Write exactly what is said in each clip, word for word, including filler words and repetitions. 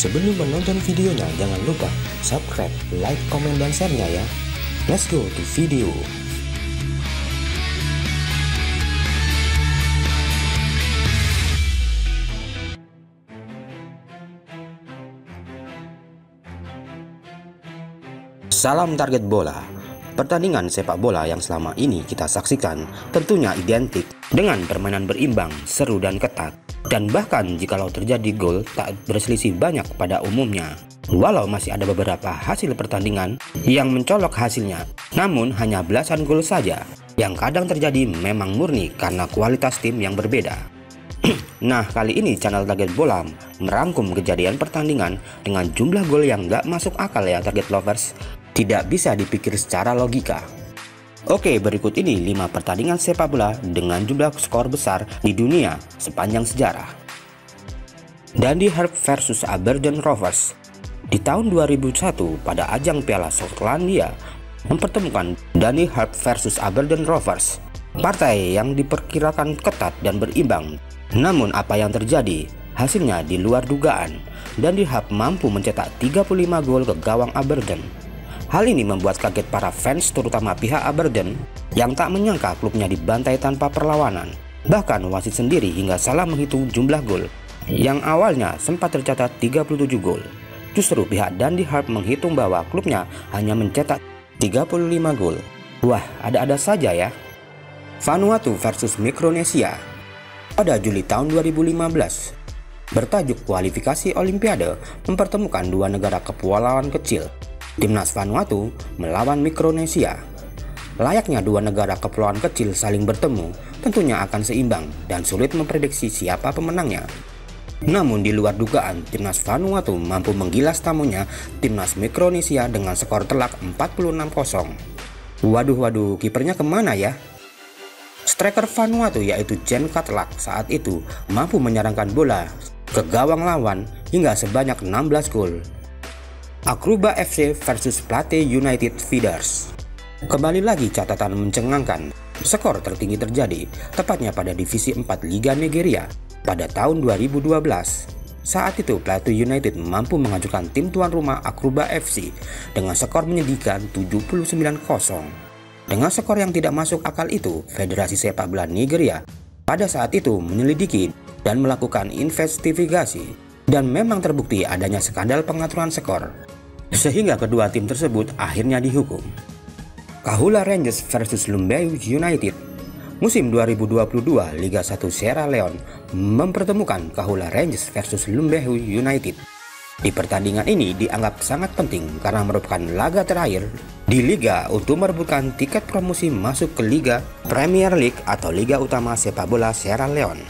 Sebelum menonton videonya, jangan lupa subscribe, like, komen, dan share-nya ya. Let's go to video. Salam Target Bola. Pertandingan sepak bola yang selama ini kita saksikan tentunya identik dengan permainan berimbang, seru dan ketat. Dan bahkan jikalau terjadi gol tak berselisih banyak pada umumnya. Walau masih ada beberapa hasil pertandingan yang mencolok hasilnya, namun hanya belasan gol saja yang kadang terjadi memang murni karena kualitas tim yang berbeda. Nah, kali ini channel Target Bola merangkum kejadian pertandingan dengan jumlah gol yang gak masuk akal ya Target Lovers. Tidak bisa dipikir secara logika. Oke, berikut ini lima pertandingan sepak bola dengan jumlah skor besar di dunia sepanjang sejarah. Dundee Harp versus Aberdeen Rovers. Di tahun dua ribu satu pada ajang Piala Skotlandia mempertemukan Dundee Harp versus Aberdeen Rovers. Partai yang diperkirakan ketat dan berimbang, namun apa yang terjadi hasilnya di luar dugaan. Dundee Harp mampu mencetak tiga puluh lima gol ke gawang Aberdeen. Hal ini membuat kaget para fans terutama pihak Aberdeen yang tak menyangka klubnya dibantai tanpa perlawanan. Bahkan wasit sendiri hingga salah menghitung jumlah gol yang awalnya sempat tercatat tiga puluh tujuh gol. Justru pihak Dundee Harp menghitung bahwa klubnya hanya mencetak tiga puluh lima gol. Wah, ada-ada saja ya. Vanuatu versus Mikronesia. Pada Juli tahun dua ribu lima belas, bertajuk kualifikasi Olimpiade mempertemukan dua negara kepulauan kecil. Timnas Vanuatu melawan Mikronesia. Layaknya dua negara kepulauan kecil saling bertemu, tentunya akan seimbang dan sulit memprediksi siapa pemenangnya. Namun di luar dugaan, Timnas Vanuatu mampu menggilas tamunya Timnas Mikronesia dengan skor telak empat puluh enam kosong. Waduh waduh, kipernya kemana ya? Striker Vanuatu yaitu Jen Katlak saat itu mampu menyerangkan bola ke gawang lawan hingga sebanyak enam belas gol. Akurba F C versus Plate United Feeders. Kembali lagi catatan mencengangkan. Skor tertinggi terjadi tepatnya pada divisi empat Liga Nigeria pada tahun dua ribu dua belas. Saat itu Plate United mampu mengajukan tim tuan rumah Akurba F C dengan skor menyedihkan tujuh puluh sembilan kosong. Dengan skor yang tidak masuk akal itu, Federasi Sepak Bola Nigeria pada saat itu menyelidiki dan melakukan investigasi, dan memang terbukti adanya skandal pengaturan skor, sehingga kedua tim tersebut akhirnya dihukum. Kahula Rangers versus Lumbehu United. Musim dua ribu dua puluh dua Liga satu Sierra Leone mempertemukan Kahula Rangers versus Lumbehu United. Di pertandingan ini dianggap sangat penting karena merupakan laga terakhir di liga untuk merebutkan tiket promosi masuk ke Liga Premier League atau Liga Utama Sepak Bola Sierra Leone.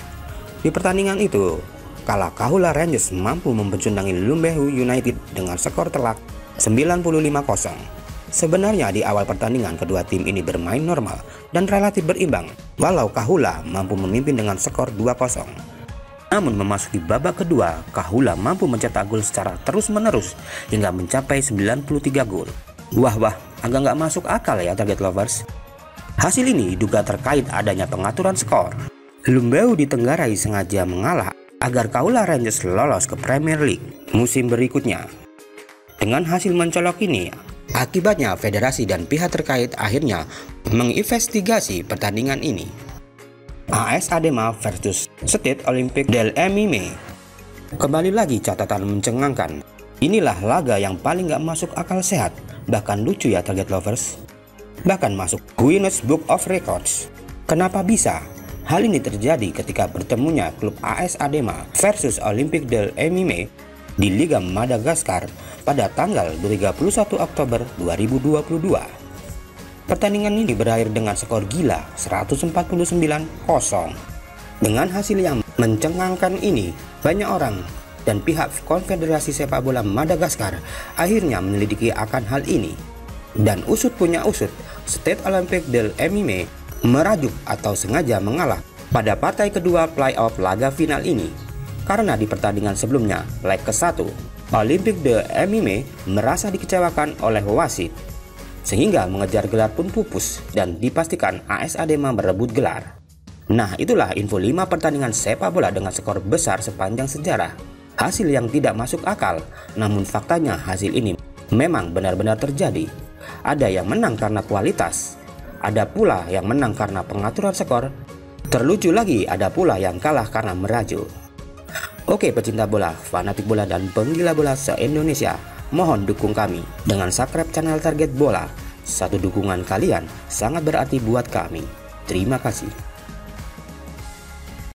Di pertandingan itu, kala Kahula Rangers mampu memecundangi Lumbehu United dengan skor telak sembilan puluh lima kosong. Sebenarnya di awal pertandingan kedua tim ini bermain normal dan relatif berimbang, walau Kahula mampu memimpin dengan skor dua kosong. Namun memasuki babak kedua, Kahula mampu mencetak gol secara terus-menerus hingga mencapai sembilan puluh tiga gol. Wah wah, agak nggak masuk akal ya Target Lovers. Hasil ini diduga terkait adanya pengaturan skor. Lumbehu ditenggarai sengaja mengalah agar Kahula Rangers lolos ke Premier League musim berikutnya. Dengan hasil mencolok ini, akibatnya federasi dan pihak terkait akhirnya menginvestigasi pertandingan ini. A S Adema versus Stade Olympique de l'Emyrne. Kembali lagi catatan mencengangkan. Inilah laga yang paling gak masuk akal sehat, bahkan lucu ya Target Lovers. Bahkan masuk Guinness Book of Records. Kenapa bisa? Hal ini terjadi ketika bertemunya klub A S Adema versus Olympique de l'Emyrne di Liga Madagaskar pada tanggal tiga puluh satu Oktober dua ribu dua puluh dua. Pertandingan ini berakhir dengan skor gila seratus empat puluh sembilan kosong. Dengan hasil yang mencengangkan ini, banyak orang dan pihak Konfederasi Sepak Bola Madagaskar akhirnya menyelidiki akan hal ini. Dan usut punya usut, Stade Olympique de l'Emyrne merajuk atau sengaja mengalah pada partai kedua playoff laga final ini. Karena di pertandingan sebelumnya, leg kesatu, Olympique de l'Emyrne merasa dikecewakan oleh wasit, sehingga mengejar gelar pun pupus dan dipastikan A S Adema merebut gelar. Nah, itulah info lima pertandingan sepak bola dengan skor besar sepanjang sejarah. hasil yang tidak masuk akal, namun faktanya hasil ini memang benar-benar terjadi. Ada yang menang karena kualitas, ada pula yang menang karena pengaturan skor, terlucu lagi ada pula yang kalah karena meraju. Oke pecinta bola, fanatik bola dan penggila bola se-Indonesia, mohon dukung kami dengan subscribe channel Target Bola. Satu dukungan kalian sangat berarti buat kami. Terima kasih.